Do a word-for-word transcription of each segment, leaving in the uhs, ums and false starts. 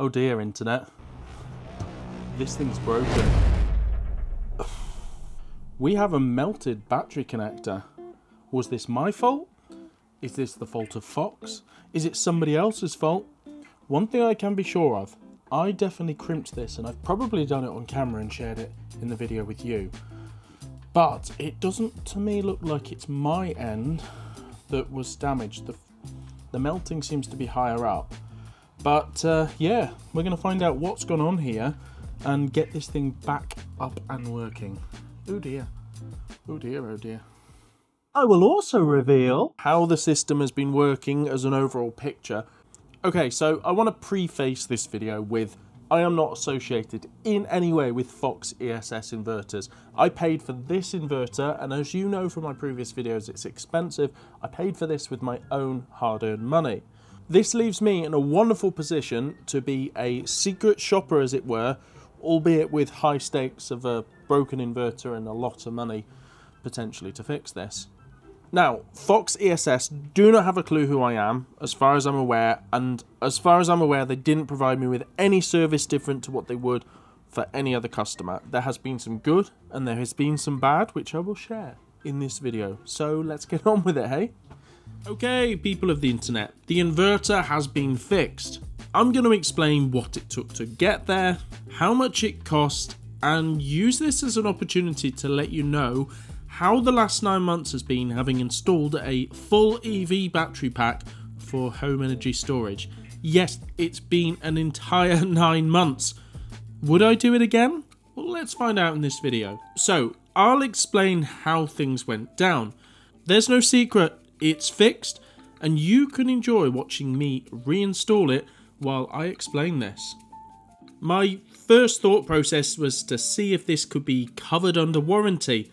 Oh dear, internet. This thing's broken. We have a melted battery connector. Was this my fault? Is this the fault of Fox? Is it somebody else's fault? One thing I can be sure of, I definitely crimped this, and I've probably done it on camera and shared it in the video with you. But it doesn't, to me, look like it's my end that was damaged. The, the melting seems to be higher up. But uh, yeah, we're gonna find out what's gone on here and get this thing back up and working. Oh dear, oh dear, oh dear. I will also reveal how the system has been working as an overall picture. Okay, so I wanna preface this video with, I am not associated in any way with Fox E S S inverters. I paid for this inverter, and as you know from my previous videos, it's expensive. I paid for this with my own hard-earned money. This leaves me in a wonderful position to be a secret shopper, as it were, albeit with high stakes of a broken inverter and a lot of money potentially to fix this. Now, Fox E S S do not have a clue who I am, as far as I'm aware, and as far as I'm aware, they didn't provide me with any service different to what they would for any other customer. There has been some good, and there has been some bad, which I will share in this video. So let's get on with it, hey? Okay, people of the internet, the inverter has been fixed. I'm going to explain what it took to get there, how much it cost, and use this as an opportunity to let you know how the last nine months has been having installed a full E V battery pack for home energy storage. Yes, it's been an entire nine months. Would I do it again? Well, let's find out in this video. So, I'll explain how things went down. There's no secret. It's fixed, and you can enjoy watching me reinstall it while I explain this. My first thought process was to see if this could be covered under warranty.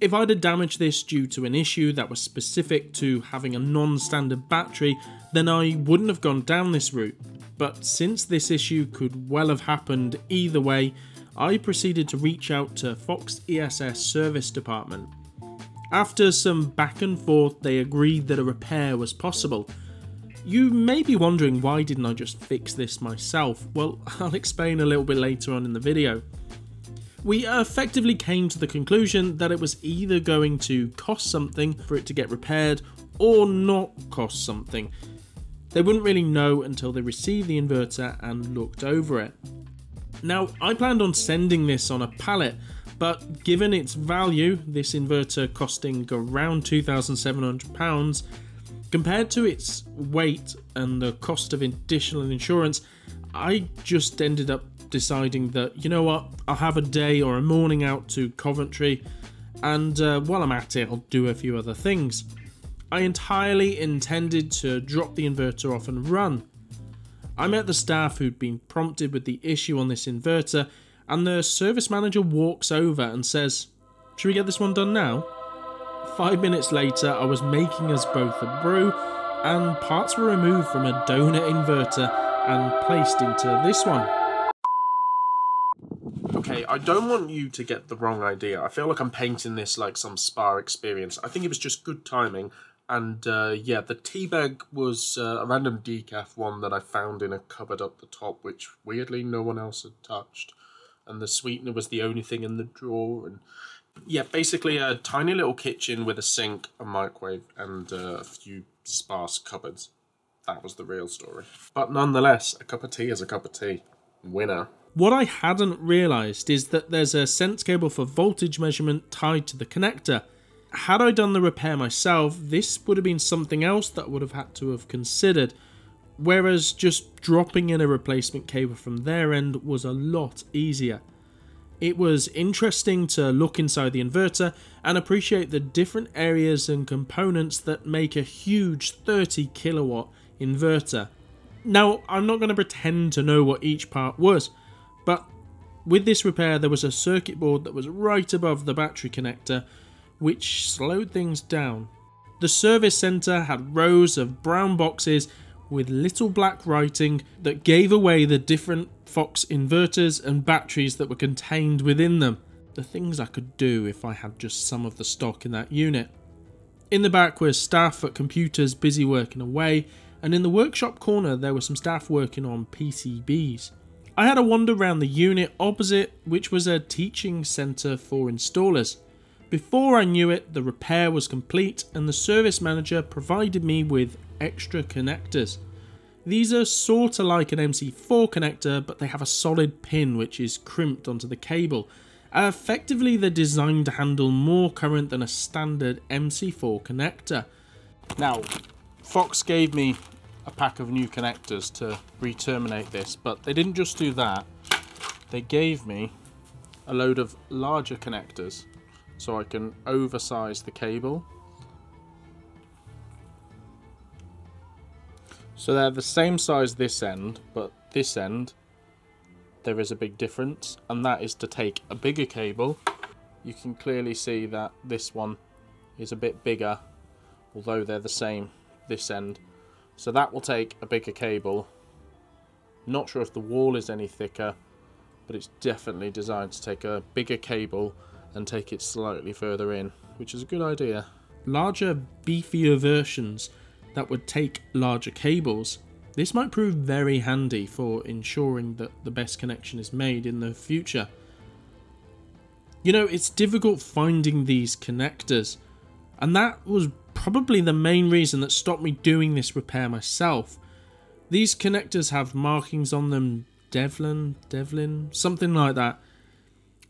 If I'd have damaged this due to an issue that was specific to having a non-standard battery, then I wouldn't have gone down this route. But since this issue could well have happened either way, I proceeded to reach out to Fox E S S service department. After some back and forth, they agreed that a repair was possible. You may be wondering, why didn't I just fix this myself? Well, I'll explain a little bit later on in the video. We effectively came to the conclusion that it was either going to cost something for it to get repaired or not cost something. They wouldn't really know until they received the inverter and looked over it. Now, I planned on sending this on a pallet, but given its value, this inverter costing around two thousand seven hundred pounds, compared to its weight and the cost of additional insurance, I just ended up deciding that, you know what, I'll have a day or a morning out to Coventry, and uh, while I'm at it, I'll do a few other things. I entirely intended to drop the inverter off and run. I met the staff who'd been prompted with the issue on this inverter, and the service manager walks over and says, "Should we get this one done now?" Five minutes later, I was making us both a brew, and parts were removed from a donor inverter and placed into this one. Okay, I don't want you to get the wrong idea. I feel like I'm painting this like some spa experience. I think it was just good timing, and uh, yeah, the teabag was uh, a random decaf one that I found in a cupboard up the top, which weirdly no one else had touched. And the sweetener was the only thing in the drawer. And yeah, basically a tiny little kitchen with a sink, a microwave, and uh, a few sparse cupboards. That was the real story. But nonetheless, a cup of tea is a cup of tea. Winner. What I hadn't realised is that there's a sense cable for voltage measurement tied to the connector. Had I done the repair myself, this would have been something else that I would have had to have considered. Whereas just dropping in a replacement cable from their end was a lot easier. It was interesting to look inside the inverter and appreciate the different areas and components that make a huge thirty kilowatt inverter. Now, I'm not going to pretend to know what each part was, but with this repair there was a circuit board that was right above the battery connector, which slowed things down. The service centre had rows of brown boxes with little black writing that gave away the different Fox inverters and batteries that were contained within them. The things I could do if I had just some of the stock in that unit. In the back were staff at computers busy working away, and in the workshop corner there were some staff working on P C Bs. I had a wander around the unit opposite, which was a teaching centre for installers. Before I knew it, the repair was complete and the service manager provided me with extra connectors. These are sort of like an M C four connector, but they have a solid pin which is crimped onto the cable. Uh, effectively, they're designed to handle more current than a standard M C four connector. Now, Fox gave me a pack of new connectors to re-terminate this, but they didn't just do that. They gave me a load of larger connectors so I can oversize the cable. So they're the same size this end, but this end there is a big difference, and that is to take a bigger cable. You can clearly see that this one is a bit bigger, although they're the same this end. So that will take a bigger cable. Not sure if the wall is any thicker, but it's definitely designed to take a bigger cable and take it slightly further in, which is a good idea. Larger, beefier versions that would take larger cables. This might prove very handy for ensuring that the best connection is made in the future. You know, it's difficult finding these connectors, and that was probably the main reason that stopped me doing this repair myself. These connectors have markings on them, Devlin, Devlin, something like that.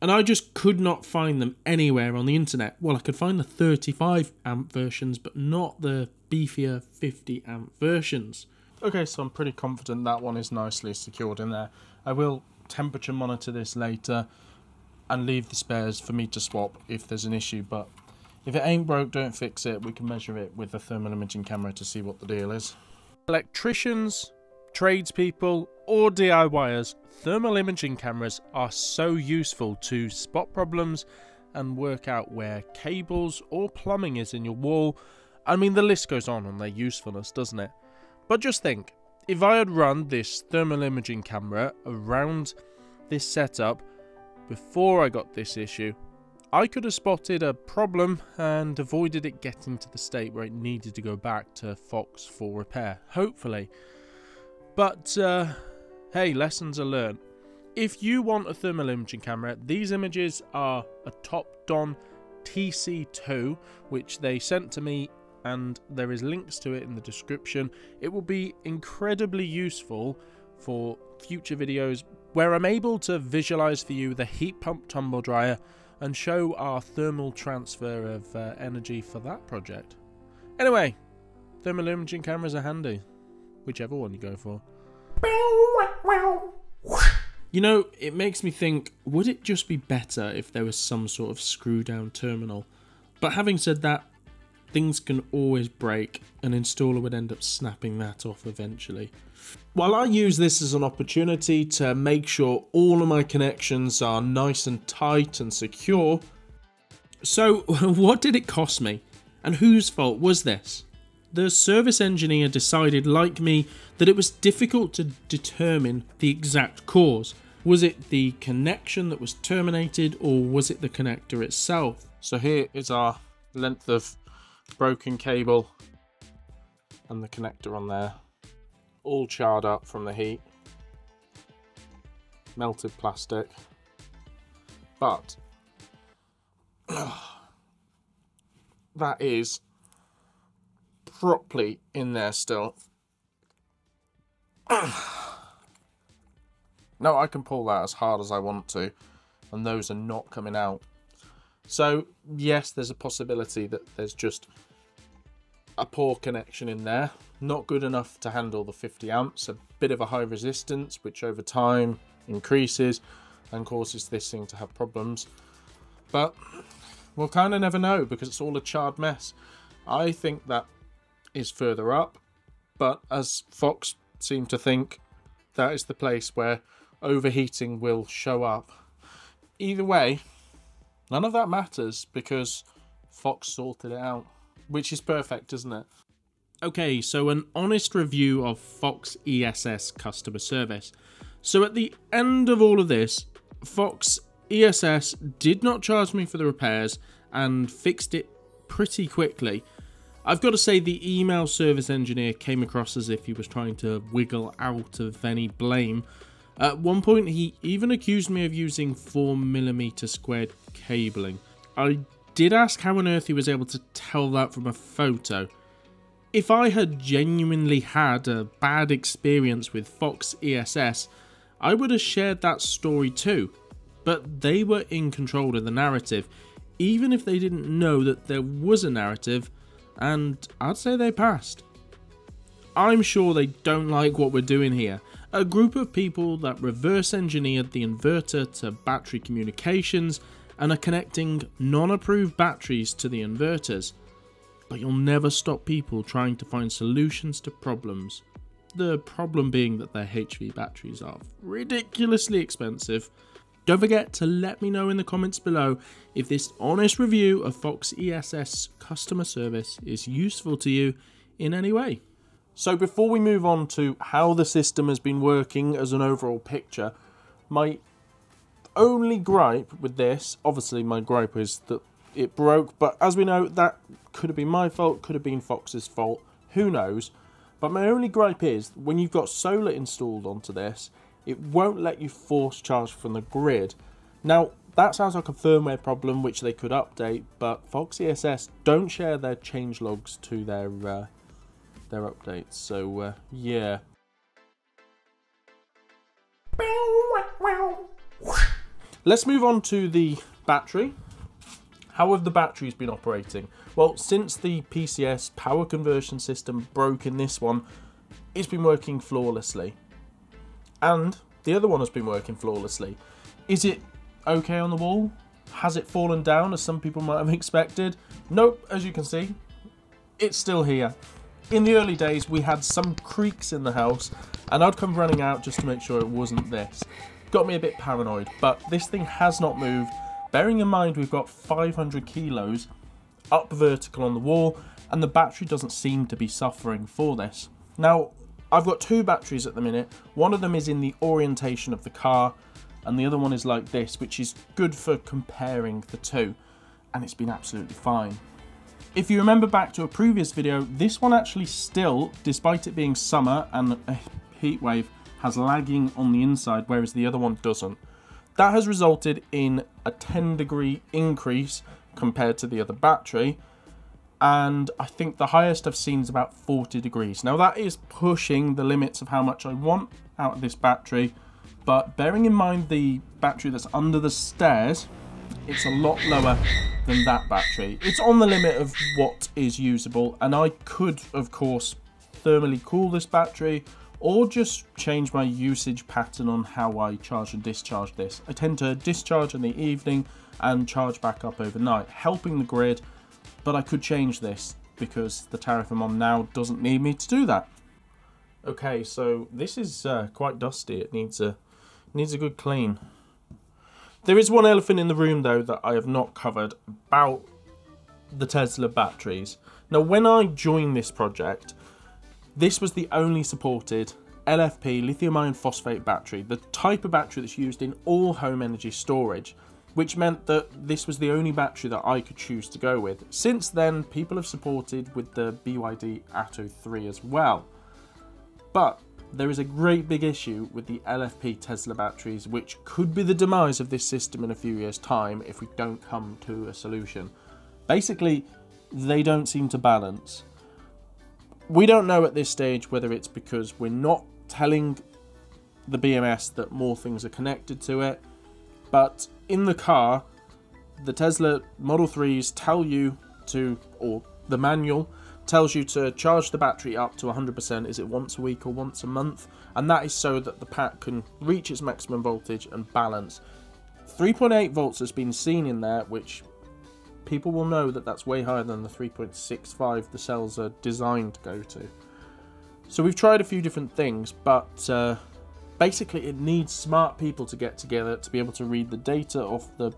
And I just could not find them anywhere on the internet. Well, I could find the thirty-five amp versions, but not the beefier fifty amp versions. Okay, so I'm pretty confident that one is nicely secured in there. I will temperature monitor this later and leave the spares for me to swap if there's an issue, but if it ain't broke, don't fix it. We can measure it with a thermal imaging camera to see what the deal is. Electricians, tradespeople or D I Y ers, thermal imaging cameras are so useful to spot problems and work out where cables or plumbing is in your wall. I mean, the list goes on on their usefulness, doesn't it? But just think, if I had run this thermal imaging camera around this setup before I got this issue, I could have spotted a problem and avoided it getting to the state where it needed to go back to Fox for repair, hopefully. But uh, hey, lessons are learned. If you want a thermal imaging camera, these images are a Topdon T C two, which they sent to me, and there is links to it in the description. It will be incredibly useful for future videos where I'm able to visualize for you the heat pump tumble dryer and show our thermal transfer of uh, energy for that project. Anyway, thermal imaging cameras are handy, whichever one you go for. You know, it makes me think, would it just be better if there was some sort of screw down terminal? But having said that, things can always break, and installer would end up snapping that off eventually. While I use this as an opportunity to make sure all of my connections are nice and tight and secure. So what did it cost me? And whose fault was this? The service engineer decided, like me, that it was difficult to determine the exact cause. Was it the connection that was terminated, or was it the connector itself? So here is our length of broken cable and the connector on there, all charred up from the heat, melted plastic, but that is properly in there still. No, I can pull that as hard as I want to, and those are not coming out. So yes, there's a possibility that there's just a poor connection in there, not good enough to handle the fifty amps, a bit of a high resistance, which over time increases and causes this thing to have problems. But we'll kind of never know because it's all a charred mess. I think that is further up, but as Fox seem to think, that is the place where overheating will show up. Either way, none of that matters because Fox sorted it out, which is perfect, isn't it? Okay, so an honest review of Fox E S S customer service. So at the end of all of this, Fox E S S did not charge me for the repairs and fixed it pretty quickly. I've got to say the email service engineer came across as if he was trying to wiggle out of any blame. At one point he even accused me of using four millimeter squared cabling. I did ask how on earth he was able to tell that from a photo. If I had genuinely had a bad experience with Fox E S S, I would have shared that story too, but they were in control of the narrative, even if they didn't know that there was a narrative, and I'd say they passed. I'm sure they don't like what we're doing here. A group of people that reverse engineered the inverter to battery communications and are connecting non-approved batteries to the inverters. But you'll never stop people trying to find solutions to problems. The problem being that their H V batteries are ridiculously expensive. Don't forget to let me know in the comments below if this honest review of Fox E S S customer service is useful to you in any way. So before we move on to how the system has been working as an overall picture, my only gripe with this, obviously my gripe is that it broke, but as we know, that could have been my fault, could have been Fox's fault, who knows. But my only gripe is, when you've got solar installed onto this, it won't let you force charge from the grid. Now, that sounds like a firmware problem which they could update, but Fox E S S don't share their changelogs to their, uh, their updates, so uh, yeah. Let's move on to the battery. How have the batteries been operating? Well, since the P C S power conversion system broke in this one, it's been working flawlessly. And the other one has been working flawlessly. Is it okay on the wall? Has it fallen down as some people might have expected? Nope, as you can see, it's still here. In the early days, we had some creaks in the house and I'd come running out just to make sure it wasn't this. Got me a bit paranoid, but this thing has not moved. Bearing in mind we've got five hundred kilos up vertical on the wall and the battery doesn't seem to be suffering for this. Now, I've got two batteries at the minute. One of them is in the orientation of the car and the other one is like this, which is good for comparing the two, and it's been absolutely fine. If you remember back to a previous video, this one actually still, despite it being summer and a heat wave, has lagging on the inside, whereas the other one doesn't. That has resulted in a ten degree increase compared to the other battery, and I think the highest I've seen is about forty degrees. Now that is pushing the limits of how much I want out of this battery, but bearing in mind the battery that's under the stairs, it's a lot lower than that battery. It's on the limit of what is usable, and I could of course thermally cool this battery or just change my usage pattern on how I charge and discharge this. I tend to discharge in the evening and charge back up overnight, helping the grid, but I could change this because the tariff I'm on now doesn't need me to do that. Okay, so this is uh, quite dusty. It needs a, needs a good clean. There is one elephant in the room though that I have not covered about the Tesla batteries. Now when I joined this project, this was the only supported L F P lithium iron phosphate battery, the type of battery that's used in all home energy storage, which meant that this was the only battery that I could choose to go with. Since then, people have supported with the B Y D Atto three as well. But there is a great big issue with the L F P Tesla batteries, which could be the demise of this system in a few years' time if we don't come to a solution. Basically, they don't seem to balance. We don't know at this stage whether it's because we're not telling the B M S that more things are connected to it, but in the car, the Tesla Model threes tell you to, or the manual tells you to charge the battery up to one hundred percent, is it once a week or once a month? And that is so that the pack can reach its maximum voltage and balance. three point eight volts has been seen in there, which people will know that that's way higher than the three point six five the cells are designed to go to. So we've tried a few different things, but uh, basically it needs smart people to get together to be able to read the data off the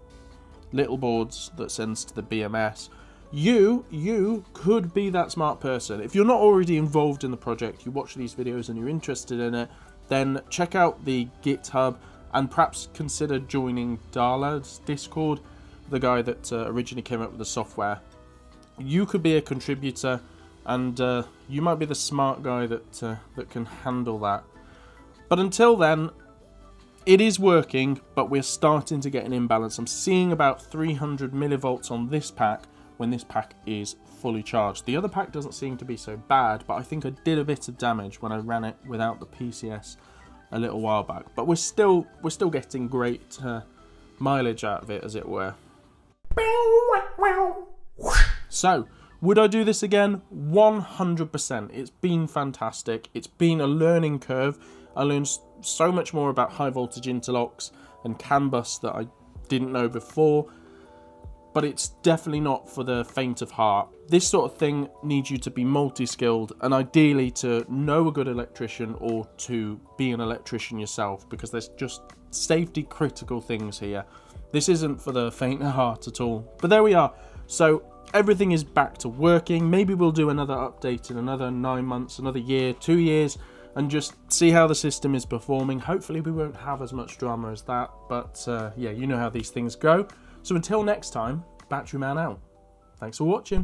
little boards that sends to the B M S. You, you could be that smart person. If you're not already involved in the project, you watch these videos and you're interested in it, then check out the GitHub and perhaps consider joining Darla's Discord, the guy that uh, originally came up with the software. You could be a contributor and uh, you might be the smart guy that uh, that can handle that. But until then, it is working, but we're starting to get an imbalance. I'm seeing about three hundred millivolts on this pack when this pack is fully charged. The other pack doesn't seem to be so bad, but I think I did a bit of damage when I ran it without the P C S a little while back. But we're still we're still getting great uh, mileage out of it, as it were. So, would I do this again? one hundred percent. It's been fantastic. It's been a learning curve. I learned so much more about high voltage interlocks and C A N bus that I didn't know before, but it's definitely not for the faint of heart. This sort of thing needs you to be multi-skilled and ideally to know a good electrician or to be an electrician yourself, because there's just safety critical things here. This isn't for the faint of heart at all. But there we are. So everything is back to working. Maybe we'll do another update in another nine months, another year, two years, and just see how the system is performing. Hopefully we won't have as much drama as that, but uh, yeah, you know how these things go. So until next time, Battery Man out. Thanks for watching.